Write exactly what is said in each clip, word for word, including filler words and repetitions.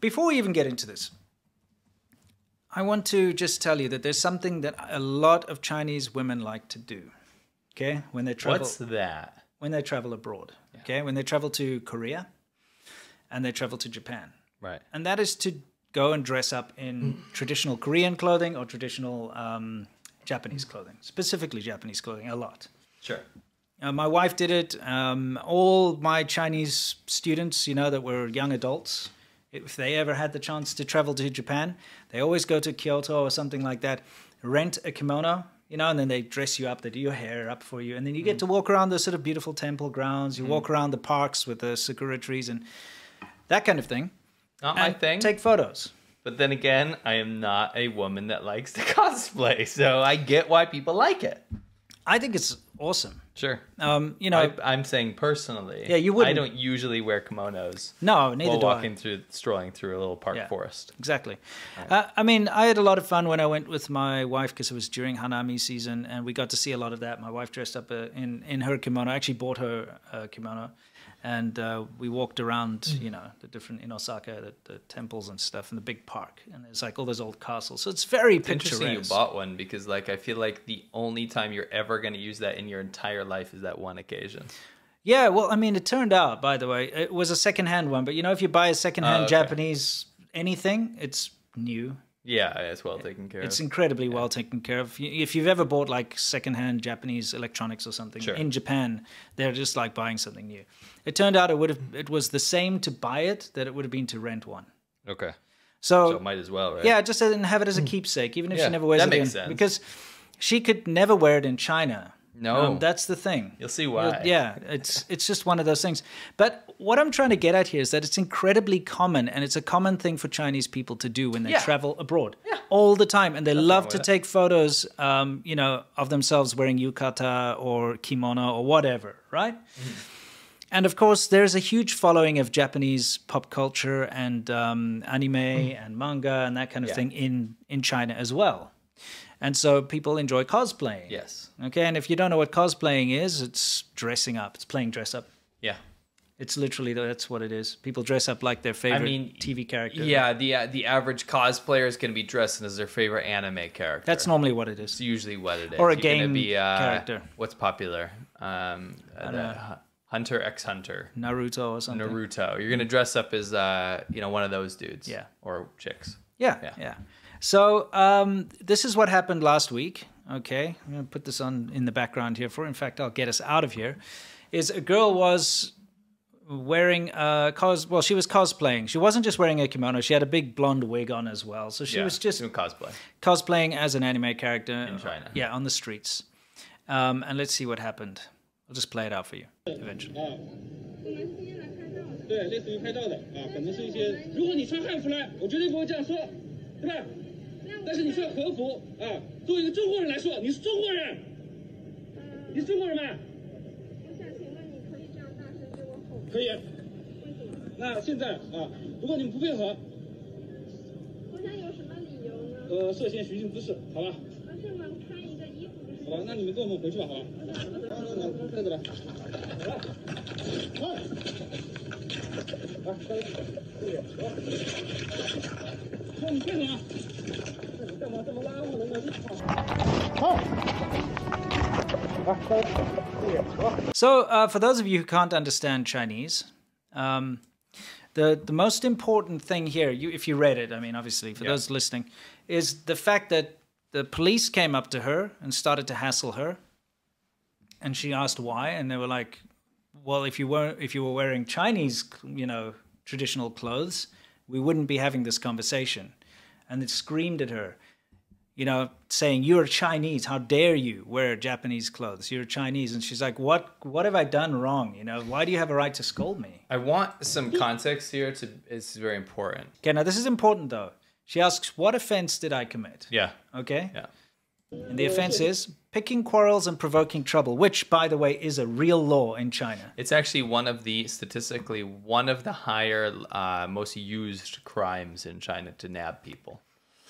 Before we even get into this, I want to just tell you that there's something that a lot of Chinese women like to do, okay? When they travel. What's that? When they travel abroad, yeah. Okay? When they travel to Korea and they travel to Japan. Right. And that is to go and dress up in traditional Korean clothing or traditional um, Japanese clothing, specifically Japanese clothing, a lot. Sure. Uh, my wife did it. Um, all my Chinese students, you know, that were young adults, if they ever had the chance to travel to Japan, they always go to Kyoto or something like that, rent a kimono, you know, and then they dress you up, they do your hair up for you, and then you get mm. to walk around the sort of beautiful temple grounds, you mm. walk around the parks with the sakura trees and that kind of thing. Not my thing. Take photos. But then again, I am not a woman that likes to cosplay, so I get why people like it. I think it's awesome. Sure. Um, you know, I, I'm saying personally. Yeah, you wouldn't. I don't usually wear kimonos. No, neither while do walking I. through, strolling through a little park yeah, forest. Exactly. Right. Uh, I mean, I had a lot of fun when I went with my wife because it was during Hanami season, and we got to see a lot of that. My wife dressed up uh, in in her kimono. I actually bought her a kimono, and uh, we walked around, mm. you know, the different in Osaka, the, the temples and stuff, and the big park, and there's like all those old castles. So it's very it's picturesque. Interesting you bought one because, like, I feel like the only time you're ever going to use that in your entire life is that one occasion. Yeah, well, I mean, it turned out, by the way, it was a secondhand one, but you know, if you buy a secondhand oh, okay. Japanese anything, it's new. Yeah, it's well taken care of. It's incredibly yeah. well taken care of. If you've ever bought like secondhand Japanese electronics or something sure. in Japan, they're just like buying something new. It turned out it would have it was the same to buy it that it would have been to rent one. Okay. So, so might as well, right? Yeah, just and have it as a keepsake, even if yeah, she never wears that it makes again. Sense. Because she could never wear it in China. No. Um, that's the thing. You'll see why. You'll, yeah, it's it's just one of those things. But what I'm trying to get at here is that it's incredibly common, and it's a common thing for Chinese people to do when they yeah. travel abroad yeah. all the time. And they Nothing love to it. take photos, um, you know, of themselves wearing yukata or kimono or whatever, right? Mm. And of course, there's a huge following of Japanese pop culture and um, anime mm. and manga and that kind of yeah. thing in, in China as well. And so people enjoy cosplaying. Yes. Okay, and if you don't know what cosplaying is, it's dressing up. It's playing dress up. Yeah. It's literally, that's what it is. People dress up like their favorite I mean, T V character. Yeah, the uh, the average cosplayer is going to be dressing as their favorite anime character. That's normally what it is. It's usually what it is. Or a You're game be, uh, character. What's popular? Um, uh, the Hunter X Hunter. Naruto or something. Naruto. You're going to dress up as uh, you know, one of those dudes. Yeah. Or chicks. Yeah, yeah. yeah. So um, this is what happened last week, okay? I'm going to put this on in the background here for, in fact, I'll get us out of here, is a girl was wearing, a cos well, she was cosplaying. She wasn't just wearing a kimono. She had a big blonde wig on as well. So she yeah, was just cosplay. cosplaying as an anime character. In China. Yeah, on the streets. Um, and let's see what happened. I'll just play it out for you eventually. Oh. 对吧？但是你穿和服啊，作为一个中国人来说，你是中国人，你是中国人吗？我想请问你可以这样大声对我吼吗？可以。那现在啊，如果你们不配合，我想有什么理由呢？呃，涉嫌寻衅滋事，好吧？不是吗？穿一个衣服不是？好吧，那你们跟我们回去吧，好吧？站着来，来，来，站着。 So, uh, for those of you who can't understand Chinese, um, the, the most important thing here, you, if you read it, I mean, obviously, for yeah. those listening, is the fact that the police came up to her and started to hassle her. And she asked why, and they were like, well, if you were, if you were wearing Chinese, you know, traditional clothes, we wouldn't be having this conversation. And it screamed at her, you know, saying, you're Chinese, how dare you wear Japanese clothes? You're Chinese. And she's like, what What have I done wrong? You know, why do you have a right to scold me? I want some context here. To, it's very important. Okay, now this is important, though. She asks, what offense did I commit? Yeah. Okay? Yeah. And the offense is picking quarrels and provoking trouble, which, by the way, is a real law in China. It's actually one of the, statistically, one of the higher, uh, most used crimes in China to nab people.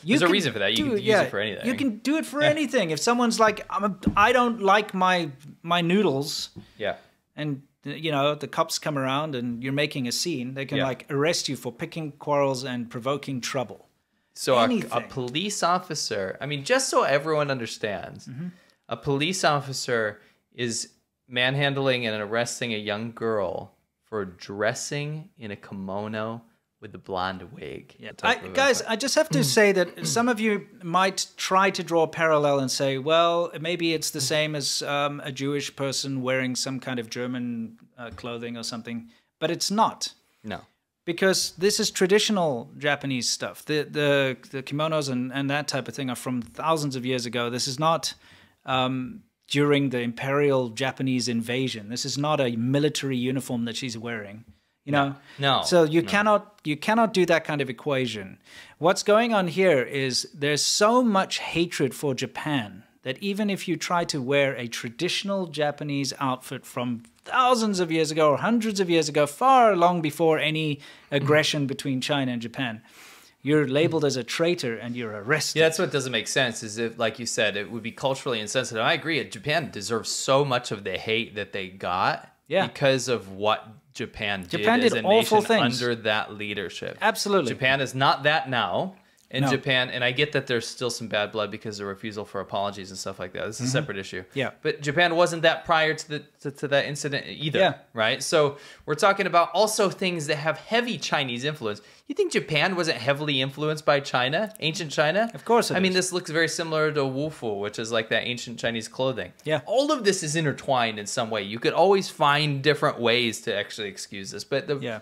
You There's a reason for that. You can use yeah, it for anything. You can do it for yeah. anything. If someone's like, I'm a, I don't like my my noodles, yeah, and you know, the cops come around and you're making a scene, they can yeah. like arrest you for picking quarrels and provoking trouble. So a, a police officer, I mean, just so everyone understands, mm-hmm. a police officer is manhandling and arresting a young girl for dressing in a kimono with a blonde wig. Yeah. I, guys, I just have to say that some of you might try to draw a parallel and say, well, maybe it's the same as um, a Jewish person wearing some kind of German uh, clothing or something, but it's not. No. Because this is traditional Japanese stuff. The the, the kimonos and, and that type of thing are from thousands of years ago. This is not um, during the imperial Japanese invasion. This is not a military uniform that she's wearing. You know? No. no so you no. cannot you cannot do that kind of equation. What's going on here is there's so much hatred for Japan that even if you try to wear a traditional Japanese outfit from thousands of years ago or hundreds of years ago, far long before any aggression between China and Japan, you're labeled as a traitor and you're arrested. Yeah, that's what doesn't make sense, is if, like you said, it would be culturally insensitive. I agree. Japan deserves so much of the hate that they got yeah. because of what Japan did, Japan did as a nation things. under that leadership. Absolutely. Japan is not that now. In no. Japan, and I get that there's still some bad blood because of refusal for apologies and stuff like that. This is mm-hmm. a separate issue. Yeah. But Japan wasn't that prior to, the, to, to that incident either, yeah. right? So we're talking about also things that have heavy Chinese influence. You think Japan wasn't heavily influenced by China, ancient China? Of course it I is. mean, this looks very similar to wufu, which is like that ancient Chinese clothing. Yeah. All of this is intertwined in some way. You could always find different ways to actually excuse this, but the... Yeah.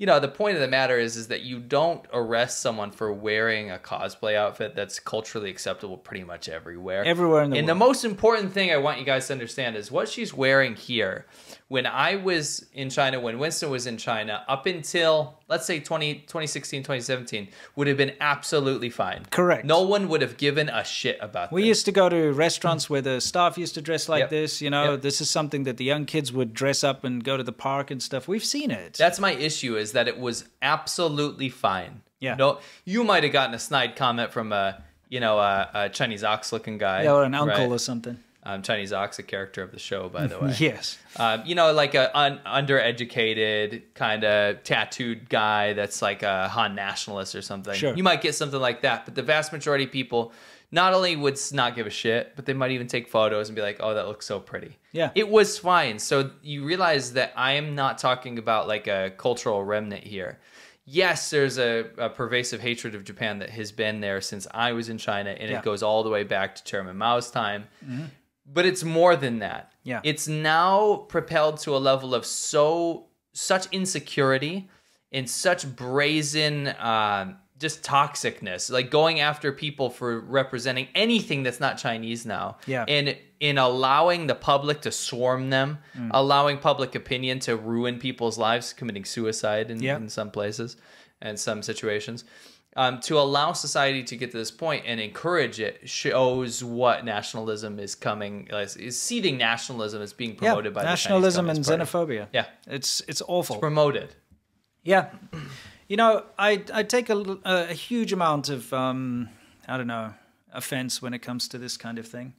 You know, the point of the matter is, is that you don't arrest someone for wearing a cosplay outfit that's culturally acceptable pretty much everywhere. Everywhere in the and world. And the most important thing I want you guys to understand is what she's wearing here. When I was in China, when Winston was in China, up until, let's say, twenty sixteen, twenty seventeen, would have been absolutely fine. Correct. No one would have given a shit about we this. We used to go to restaurants where the staff used to dress like yep. this. You know, yep. this is something that the young kids would dress up and go to the park and stuff. We've seen it. That's my issue, is that it was absolutely fine. Yeah. No, you might have gotten a snide comment from a, you know, a, a Chinese ox looking guy. Yeah, or an uncle right? or something. Um, Chinese ox, a character of the show, by the way. Yes. Um, you know, like a un undereducated kind of tattooed guy that's like a Han nationalist or something. Sure. You might get something like that, but the vast majority of people not only would not give a shit, but they might even take photos and be like, oh, that looks so pretty. Yeah. It was fine. So you realize that I am not talking about like a cultural remnant here. Yes, there's a, a pervasive hatred of Japan that has been there since I was in China, and yeah. it goes all the way back to Chairman Mao's time. Mm-hmm. But it's more than that. Yeah. It's now propelled to a level of so such insecurity and such brazen uh, just toxicness, like going after people for representing anything that's not Chinese now. Yeah. And in allowing the public to swarm them, mm. allowing public opinion to ruin people's lives, committing suicide in, yeah. in some places and some situations. Um, to allow society to get to this point and encourage it shows what nationalism is coming, is seeding nationalism as being promoted yeah, by nationalism the Chinese Communist Party. And xenophobia. Yeah, it's it's awful. It's promoted. Yeah, you know, I I take a, a huge amount of um, I don't know offense when it comes to this kind of thing,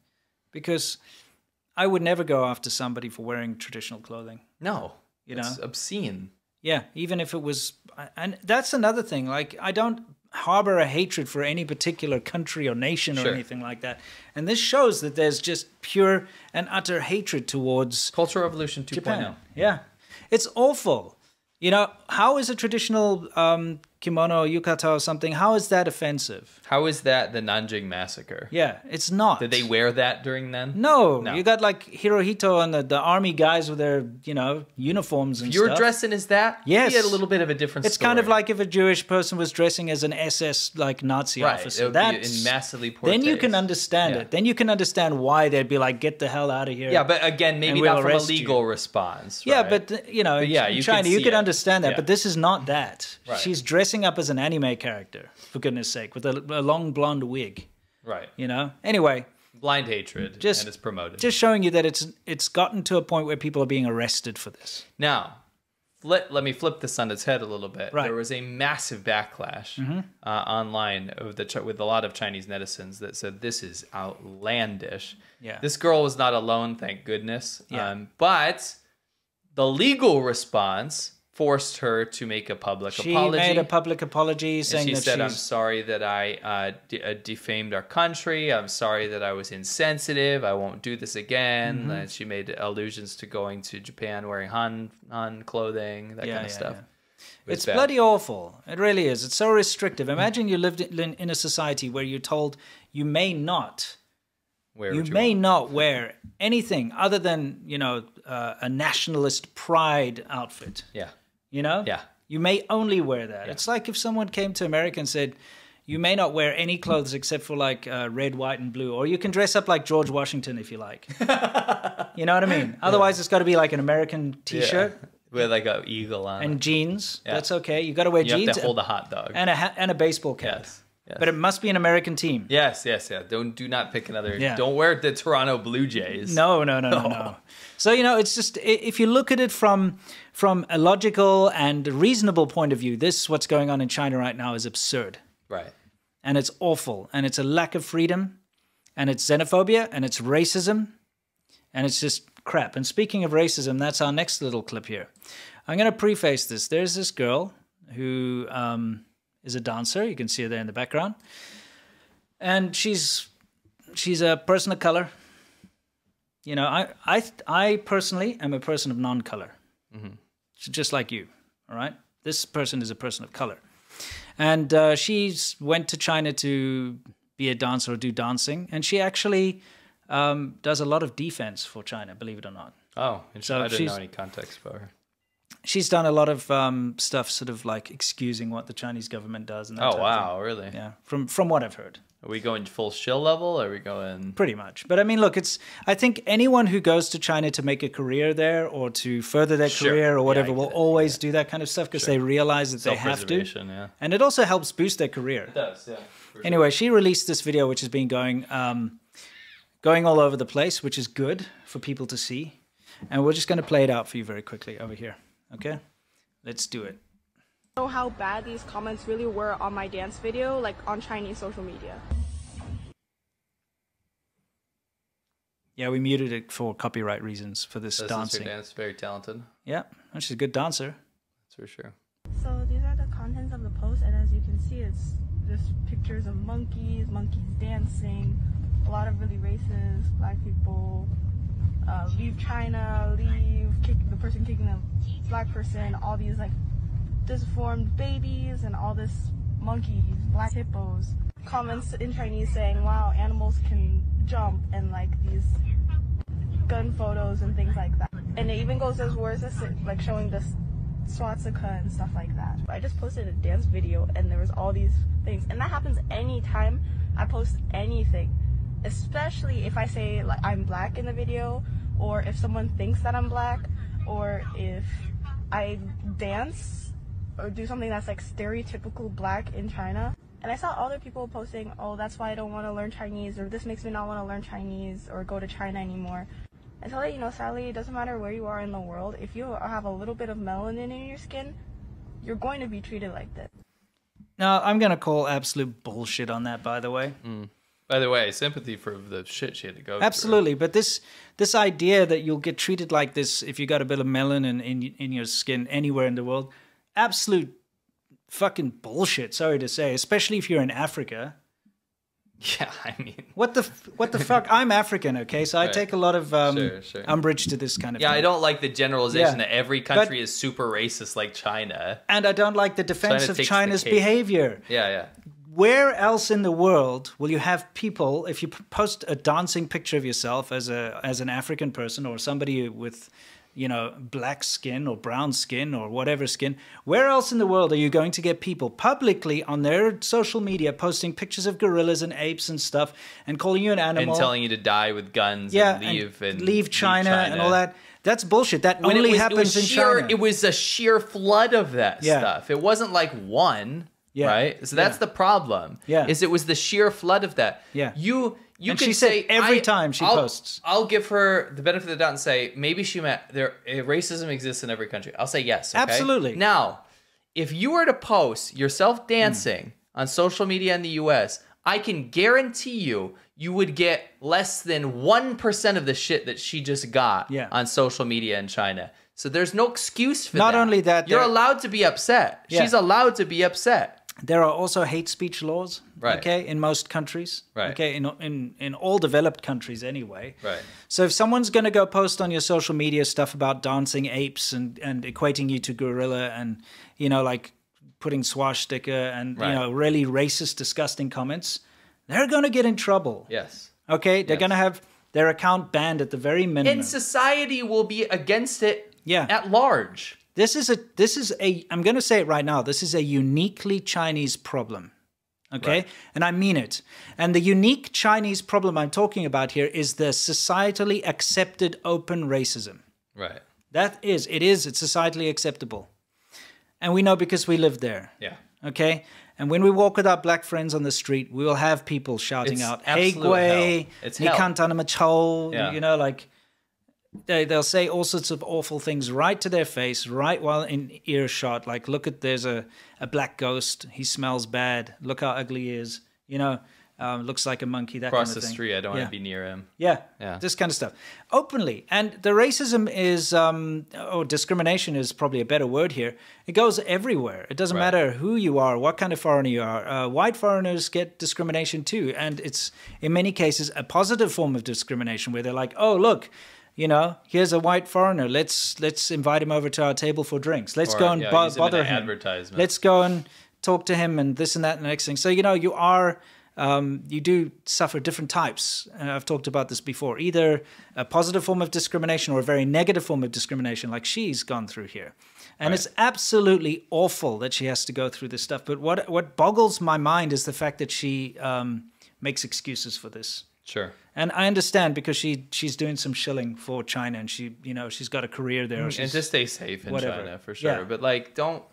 because I would never go after somebody for wearing traditional clothing. No, you know, it's obscene. Yeah, even if it was, and that's another thing. Like I don't. harbor a hatred for any particular country or nation or sure. anything like that. And this shows that there's just pure and utter hatred towards... Cultural Revolution two point oh. Yeah. It's awful. You know, how is a traditional um, kimono or yukata or something, how is that offensive? How is that the Nanjing Massacre? Yeah, it's not. Did they wear that during then? No. no. You got like Hirohito and the, the army guys with their, you know, uniforms and if you're stuff. You're dressing as that? Yes. You had a little bit of a different It's story. kind of like if a Jewish person was dressing as an S S, like, Nazi right. officer. Right, that's in massively poor Then taste. you can understand yeah. it. Then you can understand why they'd be like, get the hell out of here. Yeah, but again, maybe we'll not from a legal you. response. Right? Yeah, but, you know, but yeah, in you China, can you can it. understand that, yeah. but this is not that. Right. She's dressing up as an anime character, for goodness sake, with a, a long blonde wig. Right. You know? Anyway. Blind hatred, just, and it's promoted. Just showing you that it's it's gotten to a point where people are being arrested for this. Now, let, let me flip this on its head a little bit. Right. There was a massive backlash mm-hmm. uh, online of the, with a lot of Chinese netizens that said, this is outlandish. Yeah. This girl was not alone, thank goodness. Yeah. Um, but... The legal response forced her to make a public she apology. She made a public apology saying she that said, she's... I'm sorry that I uh, de uh, defamed our country. I'm sorry that I was insensitive. I won't do this again. Mm-hmm. And she made allusions to going to Japan wearing Han, Han clothing, that yeah, kind of yeah, stuff. Yeah. It it's bad. Bloody awful. It really is. It's so restrictive. Imagine you lived in, in a society where you're told you may not wear you, you may want. not wear anything other than, you know, uh, a nationalist pride outfit. Yeah. You know? Yeah. You may only wear that. Yeah. It's like if someone came to America and said, you may not wear any clothes except for like uh, red, white, and blue. Or you can dress up like George Washington if you like. You know what I mean? Otherwise, yeah. it's got to be like an American T-shirt. Yeah. With like an eagle on and jeans. Yeah. That's okay. You got to wear you jeans. You have to hold a hot dog and a ha and a baseball cap. Yes, yes. But it must be an American team. Yes, yes, yeah. Don't do not pick another. Yeah. Don't wear the Toronto Blue Jays. No, no, no, no, no, no. So you know, it's just if you look at it from from a logical and reasonable point of view, this what's going on in China right now is absurd. Right. And it's awful, and it's a lack of freedom, and it's xenophobia, and it's racism, and it's just. Crap. And speaking of racism, that's our next little clip here. I'm going to preface this. There's this girl who um, is a dancer. You can see her there in the background. And she's she's a person of color. You know, I, I, I personally am a person of non-color. Mm-hmm. She's just like you, all right? This person is a person of color. And uh, she went to China to be a dancer or do dancing. And she actually... Um, does a lot of defense for China, believe it or not. Oh, so I didn't know any context for her. She's done a lot of um, stuff sort of like excusing what the Chinese government does. And that oh, type wow, of thing. Really? Yeah, from, from what I've heard. Are we going full shill level? Or are we going... Pretty much. But I mean, look, it's. I think anyone who goes to China to make a career there or to further their sure. career or whatever yeah, will it. always yeah. do that kind of stuff because sure. they realize that they have to. Yeah. And it also helps boost their career. It does, yeah. Anyway, sure. she released this video, which has been going... Um, going all over the place, which is good for people to see. And we're just going to play it out for you very quickly over here. Okay? Let's do it. I know how bad these comments really were on my dance video, like on Chinese social media. Yeah, we muted it for copyright reasons for this That's dancing. Dance, very talented. Yeah, and she's a good dancer. That's for sure. So these are the contents of the post, and as you can see, it's just pictures of monkeys, monkeys dancing, a lot of really racist black people, uh, leave China, leave kick, the person kicking the black person, all these like disformed babies and all this monkeys, black hippos. Comments in Chinese saying, wow, animals can jump, and like these gun photos and things like that. And it even goes as worse as like showing this swastika and stuff like that. I just posted a dance video and there was all these things, and that happens anytime I post anything. Especially if I say like I'm black in the video, or if someone thinks that I'm black, or if I dance or do something that's like stereotypical black in China. And I saw other people posting, oh, that's why I don't want to learn Chinese, or this makes me not want to learn Chinese or go to China anymore. I tell you, you know, sadly, it doesn't matter where you are in the world. If you have a little bit of melanin in your skin, you're going to be treated like this. Now, I'm going to call absolute bullshit on that, by the way. Mm. By the way, sympathy for the shit she had to go through. Absolutely, but this this idea that you'll get treated like this if you got a bit of melanin in, in in your skin anywhere in the world, absolute fucking bullshit. Sorry to say, especially if you're in Africa. Yeah, I mean, what the what the fuck? I'm African, okay, so I right. take a lot of um, sure, sure. umbrage to this kind of. Yeah, thing. I don't like the generalization yeah. that every country but, is super racist, like China. And I don't like the defense China of China's behavior. Yeah, yeah. Where else in the world will you have people, if you post a dancing picture of yourself as a as an African person or somebody with, you know, black skin or brown skin or whatever skin, where else in the world are you going to get people publicly on their social media posting pictures of gorillas and apes and stuff and calling you an animal? And telling you to die with guns yeah, and leave. And, and leave, China leave China and all that. That's bullshit. That when only was, happens in sheer, China. It was a sheer flood of that yeah. stuff. It wasn't like one. Yeah. Right, so that's yeah. the problem. Yeah, is it was the sheer flood of that. Yeah, you you and can she say every time she I'll, posts, I'll give her the benefit of the doubt and say maybe she meant there. Racism exists in every country. I'll say yes, okay? Absolutely. Now, if you were to post yourself dancing mm. on social media in the U S, I can guarantee you, you would get less than one percent of the shit that she just got yeah. on social media in China. So there's no excuse for Not that. Not only that, you're allowed to be upset. Yeah. She's allowed to be upset. There are also hate speech laws, right. okay, in most countries, right. okay, in, in, in all developed countries anyway. Right. So if someone's going to go post on your social media stuff about dancing apes and, and equating you to gorilla and, you know, like putting swastika and, right. you know, really racist, disgusting comments, they're going to get in trouble. Yes. Okay, they're yes. going to have their account banned at the very minimum. And society will be against it yeah. at large. This is a, this is a, I'm going to say it right now, this is a uniquely Chinese problem, okay? Right. And I mean it. And the unique Chinese problem I'm talking about here is the societally accepted open racism. Right. That is, it is, it's societally acceptable. And we know because we live there. Yeah. Okay? And when we walk with our black friends on the street, we will have people shouting it's out, hey, Gwei, Nikantanamachol, yeah. you know, like... They, they'll say all sorts of awful things right to their face, right while in earshot. Like, look at, there's a, a black ghost. He smells bad. Look how ugly he is. You know, um, looks like a monkey, that Across kind of thing. Across the street, I don't yeah. want to be near him. Yeah, yeah, this kind of stuff. Openly. And the racism is, um, or discrimination is probably a better word here. It goes everywhere. It doesn't right. matter who you are, what kind of foreigner you are. Uh, white foreigners get discrimination too. And it's, in many cases, a positive form of discrimination where they're like, oh, look, you know, here's a white foreigner. Let's let's invite him over to our table for drinks. Let's or, go and yeah, bo bother him. Advertisement. Let's go and talk to him and this and that and the next thing. So, you know, you are, um, you do suffer different types. Uh, I've talked about this before. Either a positive form of discrimination or a very negative form of discrimination like she's gone through here. And right. it's absolutely awful that she has to go through this stuff. But what, what boggles my mind is the fact that she um, makes excuses for this. Sure. And I understand because she she's doing some shilling for China and she, you know, she's got a career there. Or she's, and to stay safe in whatever. China for sure. Yeah. But like, don't,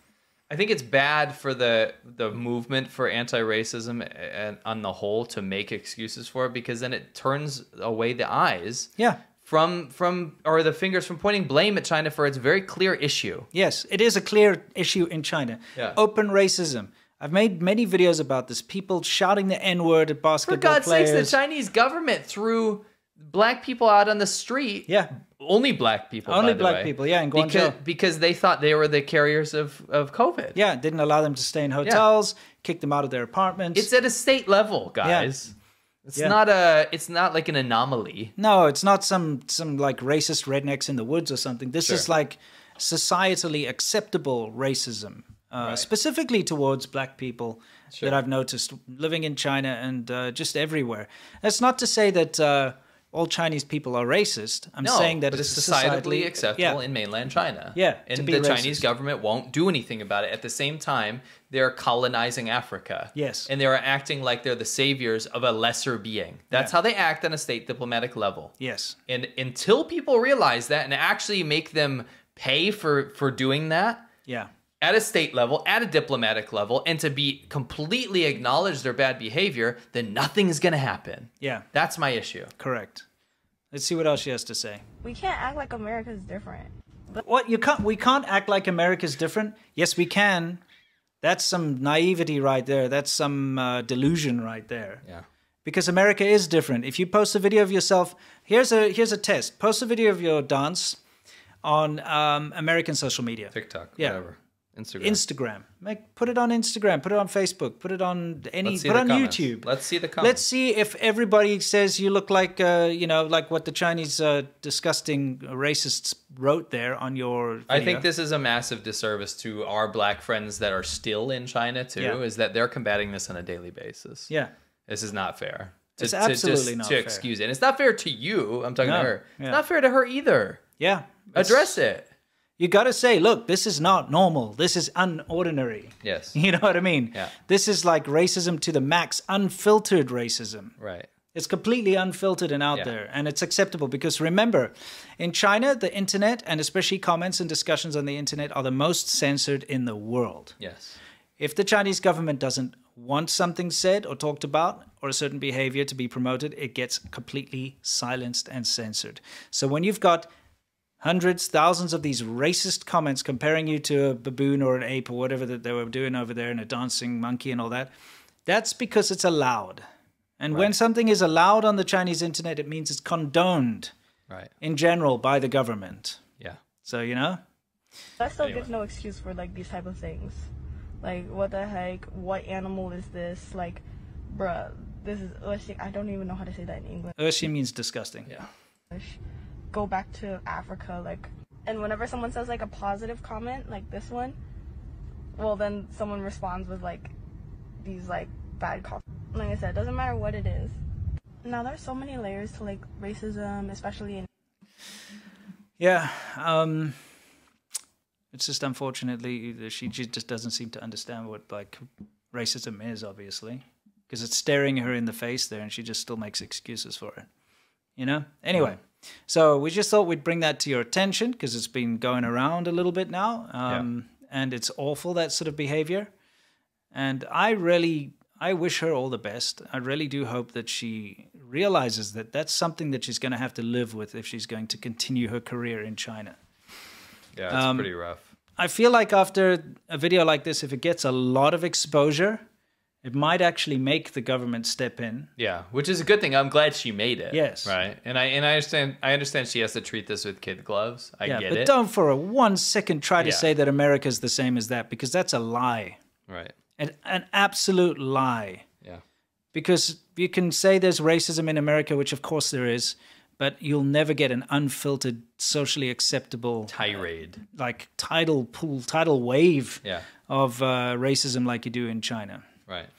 I think it's bad for the, the movement for anti-racism and on the whole to make excuses for it, because then it turns away the eyes. Yeah. From, from, or the fingers from pointing blame at China for its very clear issue. Yes, it is a clear issue in China. Yeah. Open racism. I've made many videos about this. People shouting the N-word at basketball players. For God's sakes, the Chinese government threw black people out on the street. Yeah. Only black people, Only by black the way, people, yeah, in Guangzhou. Because, because they thought they were the carriers of, of COVID. Yeah, didn't allow them to stay in hotels, yeah. kicked them out of their apartments. It's at a state level, guys. Yeah. It's yeah. not a. It's not like an anomaly. No, it's not some, some like racist rednecks in the woods or something. This sure. is like societally acceptable racism. Uh, right. Specifically towards black people sure. that I've noticed living in China and uh, just everywhere. That's not to say that uh, all Chinese people are racist. I'm no, saying that it's societally, societally acceptable yeah. in mainland China. Yeah, and the racist. Chinese government won't do anything about it. At the same time, they're colonizing Africa. Yes. And they're acting like they're the saviors of a lesser being. That's yeah. how they act on a state diplomatic level. Yes. And until people realize that and actually make them pay for, for doing that... yeah. at a state level, at a diplomatic level, and to be completely acknowledge their bad behavior, then nothing is going to happen. Yeah. That's my issue. Correct. Let's see what else she has to say. We can't act like America's different. But what? You can't, we can't act like America's different? Yes, we can. That's some naivety right there. That's some uh, delusion right there. Yeah. Because America is different. If you post a video of yourself, here's a, here's a test. Post a video of your dance on um, American social media. TikTok, yeah. whatever. Instagram. Instagram. Make, put it on Instagram. Put it on Facebook. Put it on any. Put on comments. YouTube. Let's see the comments. Let's see if everybody says you look like, uh, you know, like what the Chinese uh, disgusting racists wrote there on your video. I think this is a massive disservice to our black friends that are still in China too. Yeah. Is that they're combating this on a daily basis? Yeah. This is not fair. To, it's absolutely to just, not to fair. To excuse it, and it's not fair to you. I'm talking no. to her. Yeah. It's not fair to her either. Yeah. Address it. You got to say, look, this is not normal. This is unordinary. Yes. You know what I mean? Yeah. This is like racism to the max, unfiltered racism. Right. It's completely unfiltered and out yeah. there, and it's acceptable because remember, in China, the internet and especially comments and discussions on the internet are the most censored in the world. Yes. If the Chinese government doesn't want something said or talked about or a certain behavior to be promoted, it gets completely silenced and censored. So when you've got hundreds, thousands of these racist comments comparing you to a baboon or an ape or whatever that they were doing over there and a dancing monkey and all that, that's because it's allowed. And right. when something is allowed on the Chinese internet, it means it's condoned right. in general by the government. Yeah. So, you know? That still anyway. Gives no excuse for, like, these type of things. Like, what the heck? What animal is this? Like, bruh, this is ushi. I don't even know how to say that in English. Ushi means disgusting. Yeah. Go back to Africa, like. And whenever someone says, like, a positive comment, like this one, well, then someone responds with, like, these, like, bad comments. Like I said, it doesn't matter what it is. Now, there's so many layers to, like, racism, especially in... Yeah, um... it's just, unfortunately, she just doesn't seem to understand what, like, racism is, obviously. Because it's staring her in the face there, and she just still makes excuses for it. You know? Anyway, so we just thought we'd bring that to your attention, because it's been going around a little bit now. Um, yeah. And it's awful, that sort of behavior. And I really... I wish her all the best. I really do hope that she realizes that that's something that she's going to have to live with if she's going to continue her career in China. Yeah, it's um, pretty rough. I feel like after a video like this, if it gets a lot of exposure, it might actually make the government step in. Yeah, which is a good thing. I'm glad she made it. Yes. Right. And I and I understand I understand she has to treat this with kid gloves. I yeah, get but it. But don't for a one second try to yeah. say that America's the same as that, because that's a lie. Right. An, an absolute lie. Yeah. Because you can say there's racism in America, which of course there is, but you'll never get an unfiltered, socially acceptable... Tirade. Uh, like tidal pool, tidal wave yeah. of uh, racism like you do in China. Right.